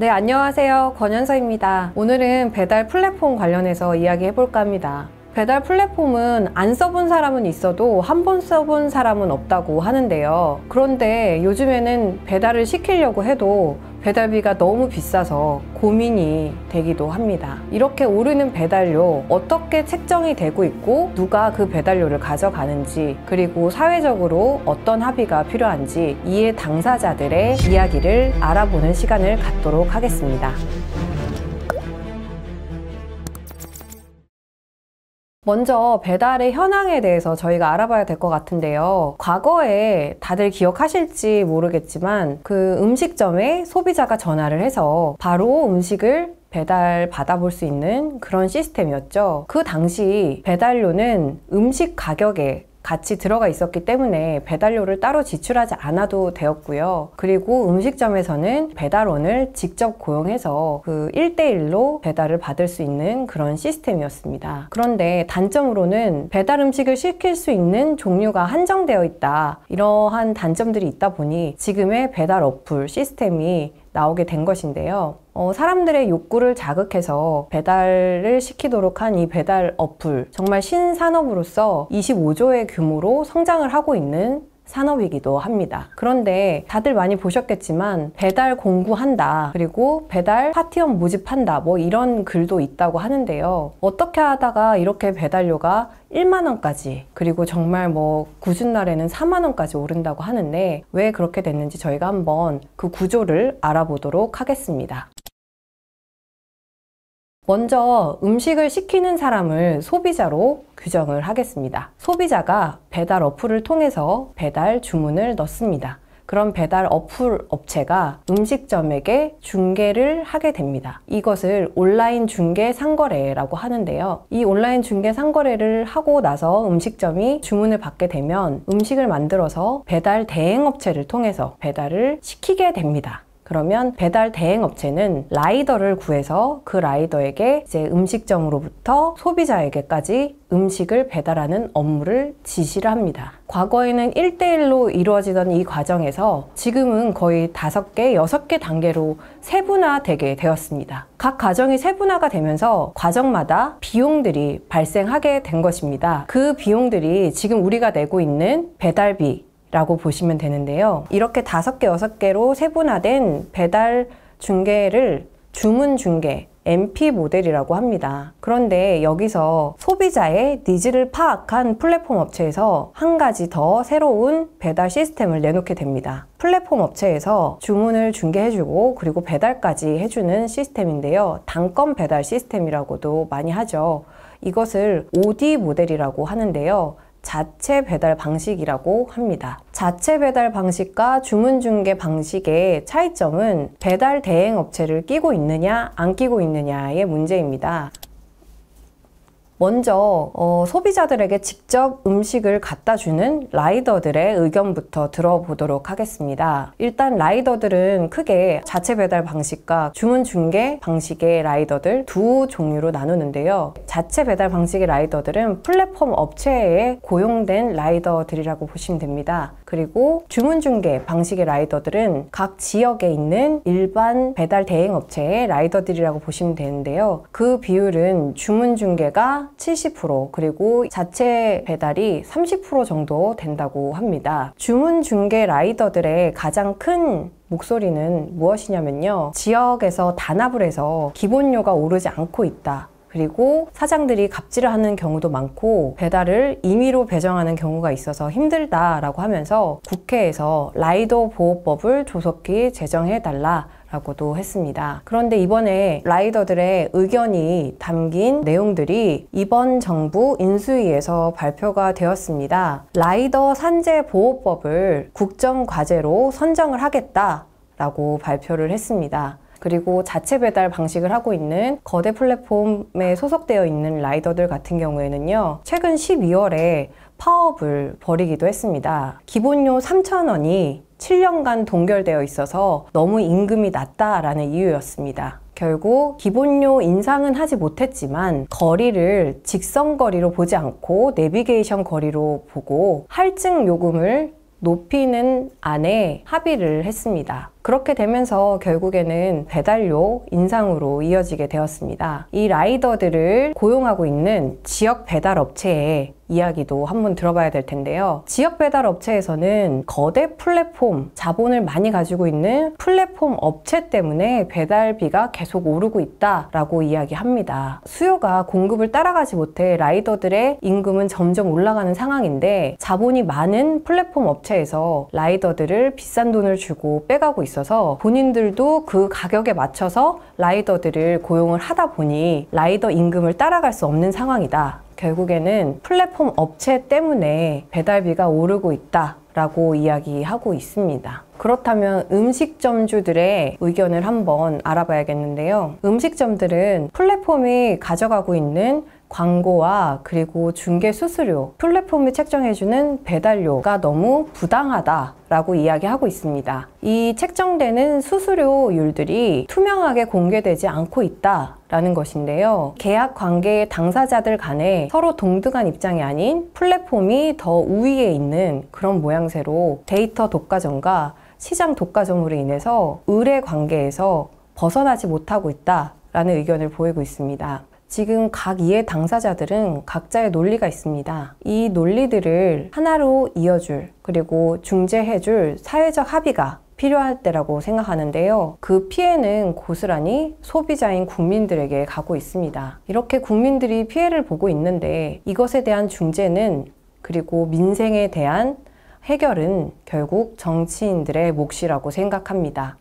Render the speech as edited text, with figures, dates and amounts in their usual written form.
네, 안녕하세요. 권현서입니다. 오늘은 배달 플랫폼 관련해서 이야기해볼까 합니다. 배달 플랫폼은 안 써본 사람은 있어도 한 번 써본 사람은 없다고 하는데요. 그런데 요즘에는 배달을 시키려고 해도 배달비가 너무 비싸서 고민이 되기도 합니다. 이렇게 오르는 배달료 어떻게 책정이 되고 있고 누가 그 배달료를 가져가는지 그리고 사회적으로 어떤 합의가 필요한지 이해 당사자들의 이야기를 알아보는 시간을 갖도록 하겠습니다. 먼저 배달의 현황에 대해서 저희가 알아봐야 될 것 같은데요. 과거에 다들 기억하실지 모르겠지만 그 음식점에 소비자가 전화를 해서 바로 음식을 배달 받아볼 수 있는 그런 시스템이었죠. 그 당시 배달료는 음식 가격에 같이 들어가 있었기 때문에 배달료를 따로 지출하지 않아도 되었고요. 그리고 음식점에서는 배달원을 직접 고용해서 그 1:1로 배달을 받을 수 있는 그런 시스템이었습니다. 그런데 단점으로는 배달 음식을 시킬 수 있는 종류가 한정되어 있다. 이러한 단점들이 있다 보니 지금의 배달 어플 시스템이 나오게 된 것인데요. 사람들의 욕구를 자극해서 배달을 시키도록 한 이 배달 어플, 정말 신산업으로서 25조의 규모로 성장을 하고 있는 산업이기도 합니다. 그런데 다들 많이 보셨겠지만 배달 공구한다, 그리고 배달 파티원 모집한다, 뭐 이런 글도 있다고 하는데요. 어떻게 하다가 이렇게 배달료가 10,000원까지, 그리고 정말 뭐 궂은 날에는 40,000원까지 오른다고 하는데 왜 그렇게 됐는지 저희가 한번 그 구조를 알아보도록 하겠습니다. 먼저 음식을 시키는 사람을 소비자로 규정을 하겠습니다. 소비자가 배달 어플을 통해서 배달 주문을 넣습니다. 그럼 배달 어플 업체가 음식점에게 중개를 하게 됩니다. 이것을 온라인 중개 상거래라고 하는데요. 이 온라인 중개 상거래를 하고 나서 음식점이 주문을 받게 되면 음식을 만들어서 배달 대행 업체를 통해서 배달을 시키게 됩니다. 그러면 배달 대행 업체는 라이더를 구해서 그 라이더에게 이제 음식점으로부터 소비자에게까지 음식을 배달하는 업무를 지시를 합니다. 과거에는 1:1로 이루어지던 이 과정에서 지금은 거의 5개, 6개 단계로 세분화되게 되었습니다. 각 과정이 세분화가 되면서 과정마다 비용들이 발생하게 된 것입니다. 그 비용들이 지금 우리가 내고 있는 배달비 라고 보시면 되는데요. 이렇게 5개, 6개로 세분화된 배달 중개를 주문 중개, MP 모델이라고 합니다. 그런데 여기서 소비자의 니즈를 파악한 플랫폼 업체에서 한 가지 더 새로운 배달 시스템을 내놓게 됩니다. 플랫폼 업체에서 주문을 중개해주고 그리고 배달까지 해주는 시스템인데요. 단건 배달 시스템이라고도 많이 하죠. 이것을 OD 모델이라고 하는데요. 자체 배달 방식이라고 합니다. 자체 배달 방식과 주문 중개 방식의 차이점은 배달 대행 업체를 끼고 있느냐 안 끼고 있느냐의 문제입니다. 먼저 소비자들에게 직접 음식을 갖다 주는 라이더들의 의견부터 들어보도록 하겠습니다. 일단 라이더들은 크게 자체 배달 방식과 주문 중개 방식의 라이더들 두 종류로 나누는데요. 자체 배달 방식의 라이더들은 플랫폼 업체에 고용된 라이더들이라고 보시면 됩니다. 그리고 주문 중개 방식의 라이더들은 각 지역에 있는 일반 배달 대행 업체의 라이더들이라고 보시면 되는데요. 그 비율은 주문 중개가 70% 그리고 자체 배달이 30% 정도 된다고 합니다. 주문 중개 라이더들의 가장 큰 목소리는 무엇이냐면요. 지역에서 단합을 해서 기본료가 오르지 않고 있다. 그리고 사장들이 갑질을 하는 경우도 많고 배달을 임의로 배정하는 경우가 있어서 힘들다라고 하면서 국회에서 라이더 보호법을 조속히 제정해달라 라고도 했습니다. 그런데 이번에 라이더들의 의견이 담긴 내용들이 이번 정부 인수위에서 발표가 되었습니다. 라이더 산재 보호법을 국정과제로 선정을 하겠다라고 발표를 했습니다. 그리고 자체 배달 방식을 하고 있는 거대 플랫폼에 소속되어 있는 라이더들 같은 경우에는요. 최근 12월에 파업을 벌이기도 했습니다. 기본료 3,000원이 7년간 동결되어 있어서 너무 임금이 낮다라는 이유였습니다. 결국 기본료 인상은 하지 못했지만 거리를 직선 거리로 보지 않고 내비게이션 거리로 보고 할증 요금을 높이는 안에 합의를 했습니다. 그렇게 되면서 결국에는 배달료 인상으로 이어지게 되었습니다. 이 라이더들을 고용하고 있는 지역 배달 업체의 이야기도 한번 들어봐야 될 텐데요. 지역 배달 업체에서는 거대 플랫폼, 자본을 많이 가지고 있는 플랫폼 업체 때문에 배달비가 계속 오르고 있다라고 이야기합니다. 수요가 공급을 따라가지 못해 라이더들의 임금은 점점 올라가는 상황인데, 자본이 많은 플랫폼 업체에서 라이더들을 비싼 돈을 주고 빼가고 있어서 본인들도 그 가격에 맞춰서 라이더들을 고용을 하다 보니 라이더 임금을 따라갈 수 없는 상황이다. 결국에는 플랫폼 업체 때문에 배달비가 오르고 있다라고 이야기하고 있습니다. 그렇다면 음식점주들의 의견을 한번 알아봐야겠는데요. 음식점들은 플랫폼이 가져가고 있는 광고와 그리고 중개 수수료, 플랫폼이 책정해주는 배달료가 너무 부당하다라고 이야기하고 있습니다. 이 책정되는 수수료율들이 투명하게 공개되지 않고 있다라는 것인데요. 계약 관계의 당사자들 간에 서로 동등한 입장이 아닌 플랫폼이 더 우위에 있는 그런 모양새로 데이터 독과점과 시장 독과점으로 인해서 의뢰 관계에서 벗어나지 못하고 있다라는 의견을 보이고 있습니다. 지금 각 이해 당사자들은 각자의 논리가 있습니다. 이 논리들을 하나로 이어줄, 그리고 중재해줄 사회적 합의가 필요할 때라고 생각하는데요. 그 피해는 고스란히 소비자인 국민들에게 가고 있습니다. 이렇게 국민들이 피해를 보고 있는데, 이것에 대한 중재는, 그리고 민생에 대한 해결은 결국 정치인들의 몫이라고 생각합니다.